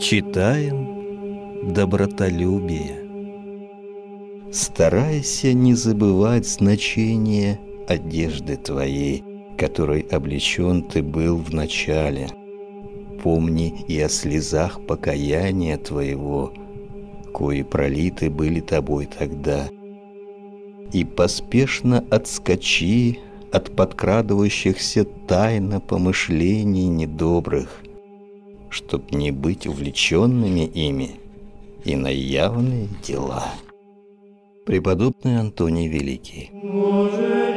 Читаем «Добротолюбие», старайся не забывать значение одежды твоей, которой облечен ты был в начале. Помни и о слезах покаяния твоего, кои пролиты были тобой тогда. И поспешно отскочи от подкрадывающихся тайно помышлений недобрых, чтоб не быть увлеченными ими и на явные дела. Преподобный Антоний Великий.